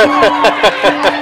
Ha, ha, ha.